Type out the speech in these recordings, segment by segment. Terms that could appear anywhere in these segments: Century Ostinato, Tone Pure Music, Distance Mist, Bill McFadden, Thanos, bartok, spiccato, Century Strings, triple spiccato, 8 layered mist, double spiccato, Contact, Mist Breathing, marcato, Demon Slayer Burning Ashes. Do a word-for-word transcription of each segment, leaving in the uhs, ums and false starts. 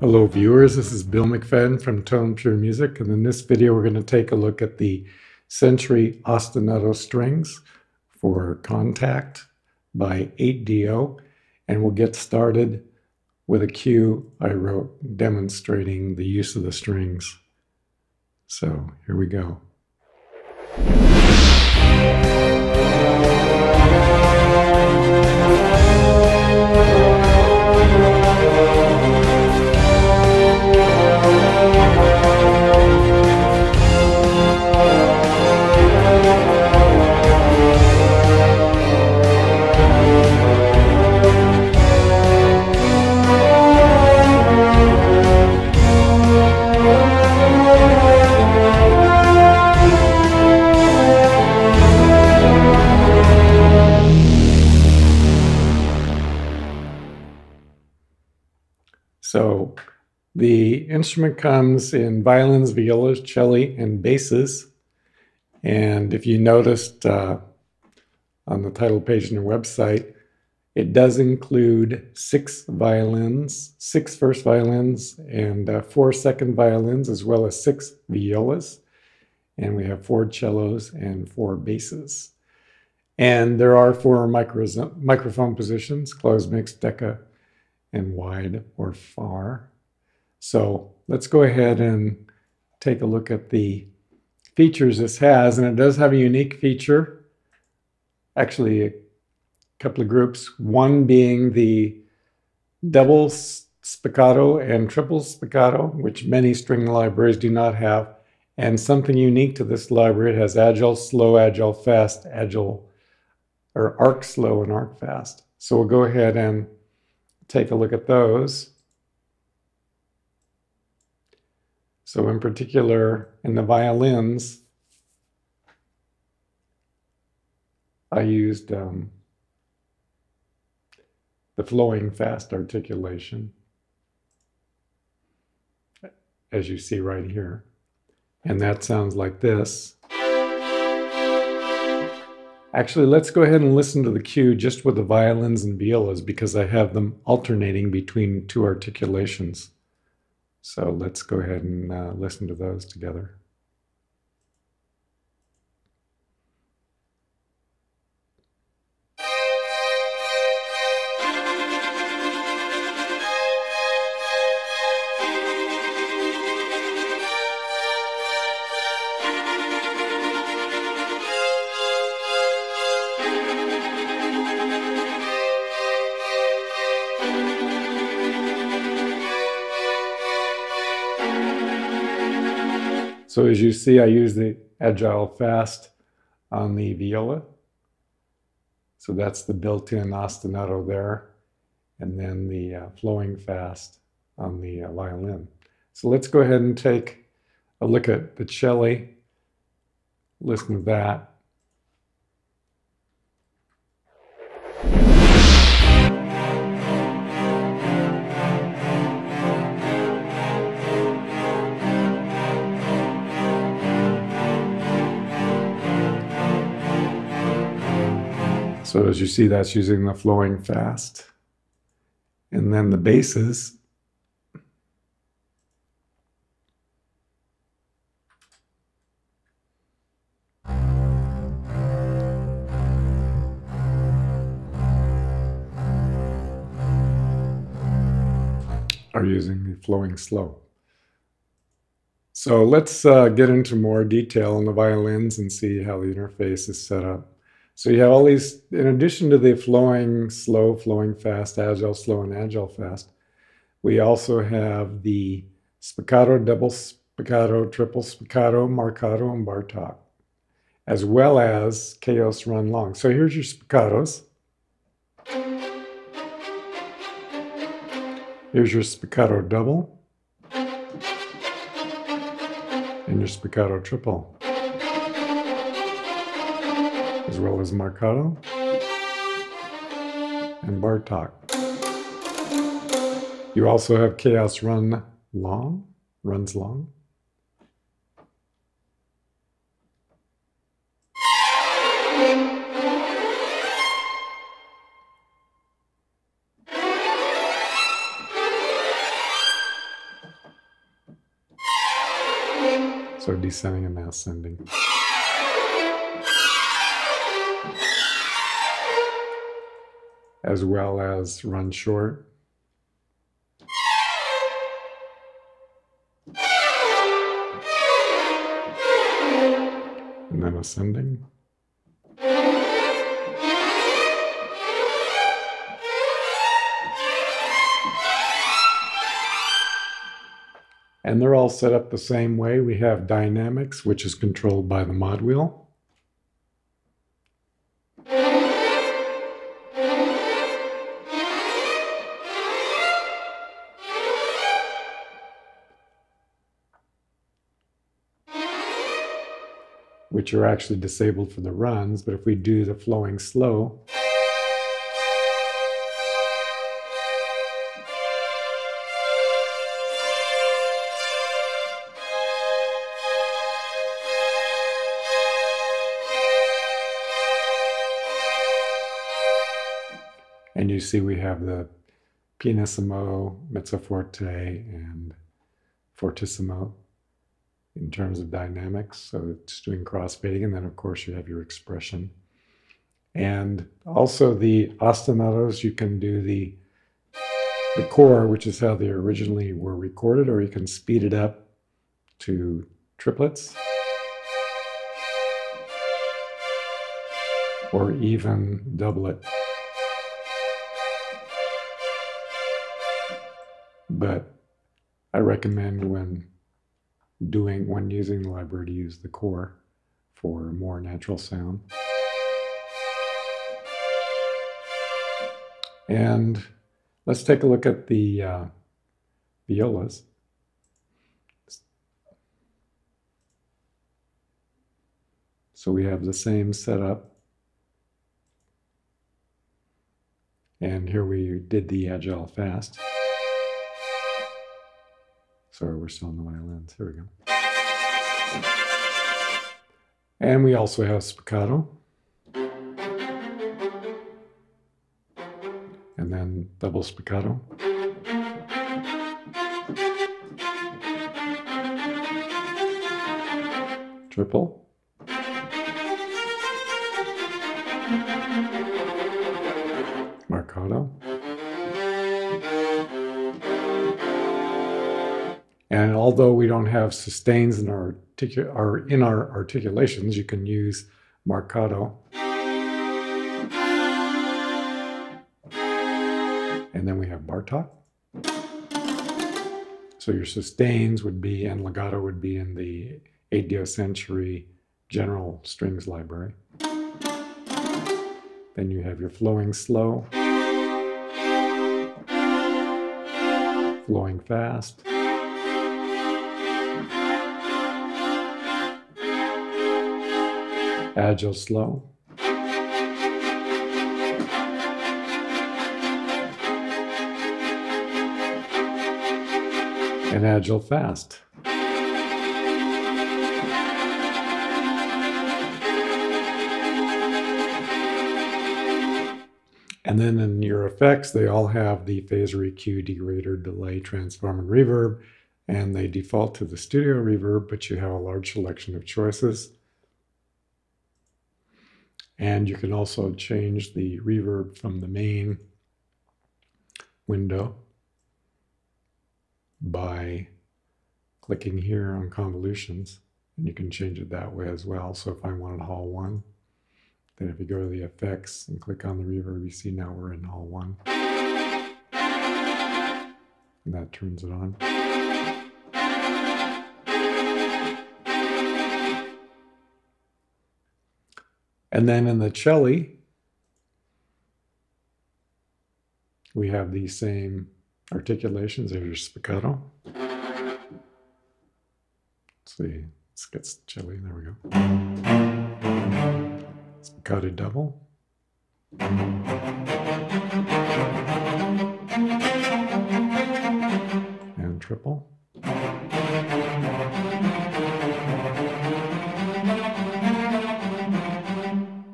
Hello viewers, this is Bill McFadden from Tone Pure Music, and in this video we're going to take a look at the Century Ostinato strings for Contact by eight Dio, and we'll get started with a cue I wrote demonstrating the use of the strings. So here we go. So the instrument comes in violins, violas, cello, and basses. And if you noticed uh, on the title page on our website, it does include six violins, six first violins, and uh, four second violins, as well as six violas. And we have four cellos and four basses. And there are four micro microphone positions: closed, mixed, deca, and wide or far. So let's go ahead and take a look at the features this has, and it does have a unique feature, actually a couple of groups, one being the double spiccato and triple spiccato, which many string libraries do not have, and something unique to this library, it has agile, slow, agile, fast, agile, or arc slow and arc fast. So we'll go ahead and take a look at those. So in particular, in the violins, I used um, the flowing fast articulation, as you see right here. And that sounds like this. Actually, let's go ahead and listen to the cue just with the violins and violas, because I have them alternating between two articulations. So let's go ahead and uh, listen to those together. So as you see, I use the agile fast on the viola. So that's the built-in ostinato there. And then the uh, flowing fast on the uh, violin. So let's go ahead and take a look at the cello. Listen to that. So as you see, that's using the flowing fast. And then the basses. Are using the flowing slow. So let's uh, get into more detail on the violins and see how the interface is set up. So you have all these, in addition to the flowing slow, flowing fast, agile slow, and agile fast, we also have the spiccato, double spiccato, triple spiccato, marcato, and bartok, as well as chaos run long. So here's your spiccatos. Here's your spiccato double. And your spiccato triple, as well as marcato and bartok. You also have chaos run long, runs long. So descending and ascending. As well as run short. And then ascending. And they're all set up the same way. We have dynamics, which is controlled by the mod wheel. Which are actually disabled for the runs, but if we do the flowing slow, and you see we have the pianissimo, mezzo forte, and fortissimo in terms of dynamics. So it's doing crossfading, and then of course you have your expression. And also the ostinatos, you can do the, the core, which is how they originally were recorded, or you can speed it up to triplets, or even double it. But I recommend when doing, when using the library to use the core for a more natural sound. And let's take a look at the uh, violas. So we have the same setup. And here we did the agile fast. Sorry, we're still on the violins. Here we go. And we also have spiccato. And then double spiccato. Triple. Marcato. And although we don't have sustains in our, our, in our articulations, you can use marcato. And then we have bartok. So your sustains would be, and legato would be in the eight Dio Century General Strings Library. Then you have your flowing slow, flowing fast, agile slow, and agile fast. And then in your effects, they all have the phaser, E Q, degrader, delay, transform, and reverb, and they default to the studio reverb, but you have a large selection of choices. And you can also change the reverb from the main window by clicking here on convolutions. And you can change it that way as well. So if I wanted hall one, then if you go to the effects and click on the reverb, you see now we're in hall one. And that turns it on. And then in the cello, we have the same articulations. There's your spiccato. Let's see, let's get cello, there we go. Spiccato double. And triple.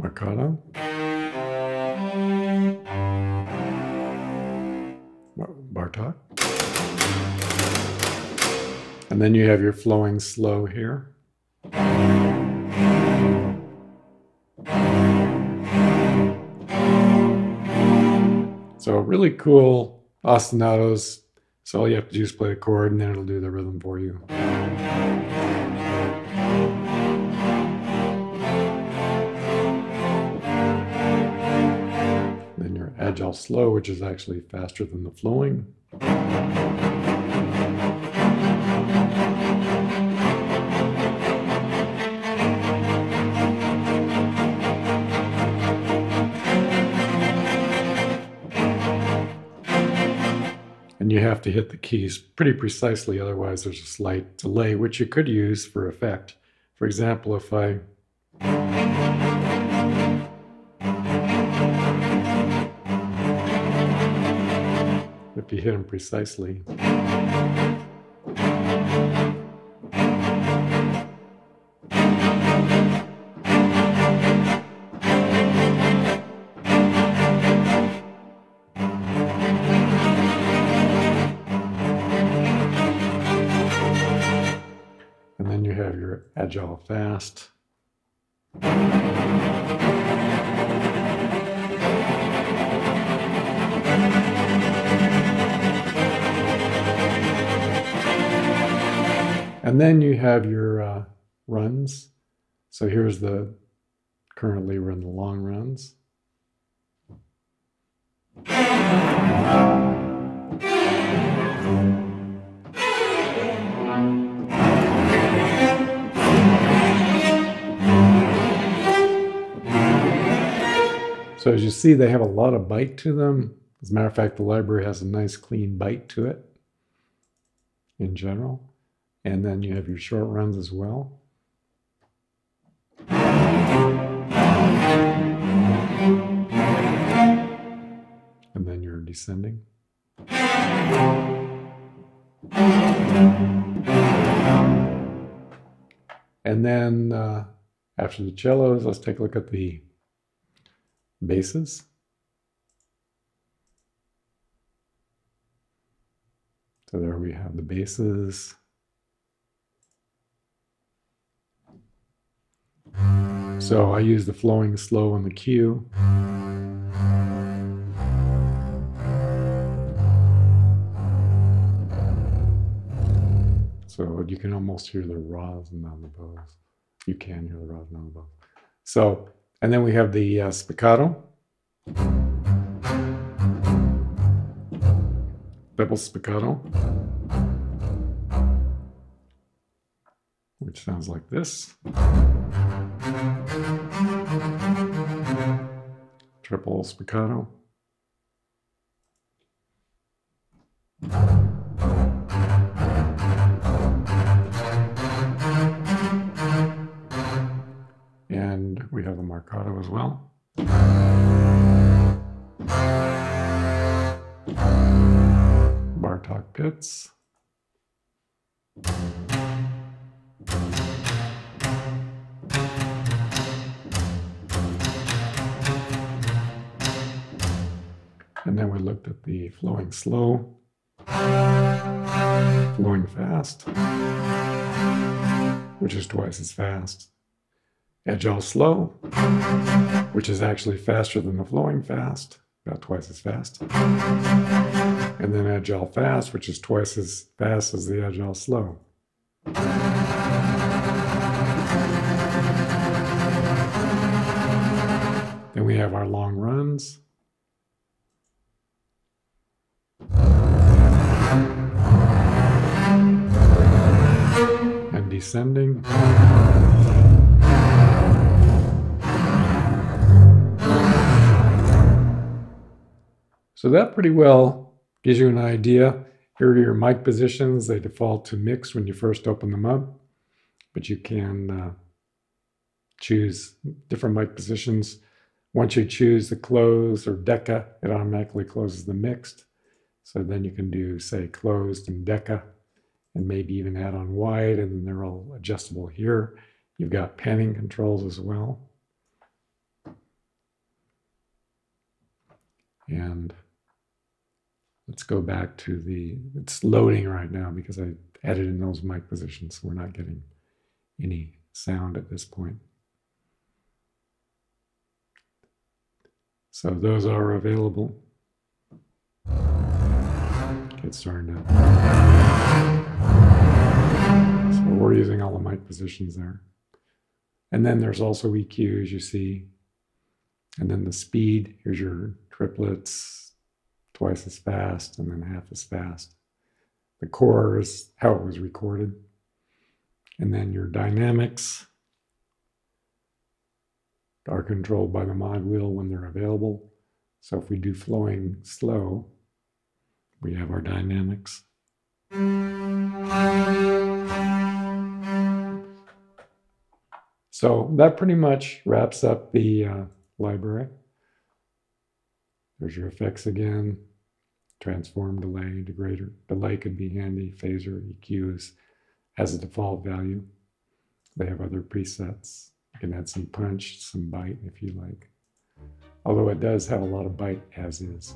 Marcato, bartok, and then you have your flowing slow here, So really cool ostinatos. So all you have to do is play a chord and then it'll do the rhythm for you. Then your agile slow, which is actually faster than the flowing. You have to hit the keys pretty precisely, otherwise there's a slight delay, which you could use for effect. For example, if I if you hit them precisely, agile fast. And then you have your uh, runs. So here's the, currently we're in the long runs. So as you see, they have a lot of bite to them. As a matter of fact, the library has a nice clean bite to it in general. And then you have your short runs as well. And then you're descending. And then uh, after the cellos, let's take a look at the basses. So there we have the basses. So I use the flowing slow on the cue. So you can almost hear the raws and non the bows. You can hear the raws and non the bows. So and then we have the uh, spiccato, double spiccato, which sounds like this, triple spiccato, and we have a marcato as well. Bartok pits. And then we looked at the flowing slow, flowing fast, which is twice as fast. Agile slow, which is actually faster than the flowing fast, about twice as fast. And then agile fast, which is twice as fast as the agile slow. Then we have our long runs. And descending. So that pretty well gives you an idea. Here are your mic positions. They default to mix when you first open them up, but you can uh, choose different mic positions. Once you choose the close or deca, it automatically closes the mixed. So then you can do, say, closed and deca, and maybe even add on wide, and then they're all adjustable here. You've got panning controls as well. And let's go back to the, it's loading right now because I added in those mic positions, so we're not getting any sound at this point. So those are available. it's starting to... So we're using all the mic positions there. And then there's also E Q, as you see. And then the speed, here's your triplets, twice as fast, and then half as fast. The core is how it was recorded. And then your dynamics are controlled by the mod wheel when they're available. So if we do flowing slow, we have our dynamics. So that pretty much wraps up the uh, library. There's your effects again. Transform, delay, degrader. Delay could be handy. Phaser, E Qs, has a default value. They have other presets. You can add some punch, some bite if you like. Although it does have a lot of bite as is.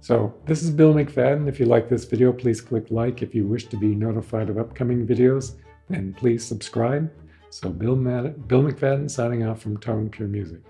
So this is Bill McFadden. If you like this video, please click like. If you wish to be notified of upcoming videos, then please subscribe. So Bill, Mad Bill McFadden signing off from Tone Pure Music.